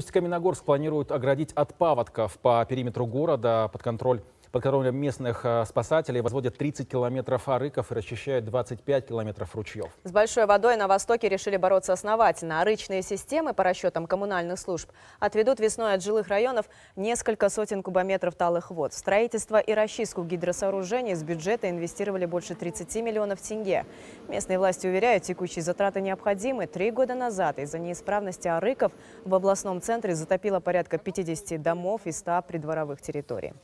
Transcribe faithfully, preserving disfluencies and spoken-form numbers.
Усть-Каменогорск планируют оградить от паводков. По периметру города под контроль, под контролем местных спасателей возводят тридцать километров арыков и расчищают двадцать пять километров ручьев. С большой водой на востоке решили бороться основательно. Арычные системы, по расчетам коммунальных служб, отведут весной от жилых районов несколько сотен кубометров талых вод. В строительство и расчистку гидросооружений с бюджета инвестировали больше тридцати миллионов тенге. Местные власти уверяют, текущие затраты необходимы. Три года назад из-за неисправности арыков в областном центре затопило порядка пятидесяти домов и ста придворовых территорий.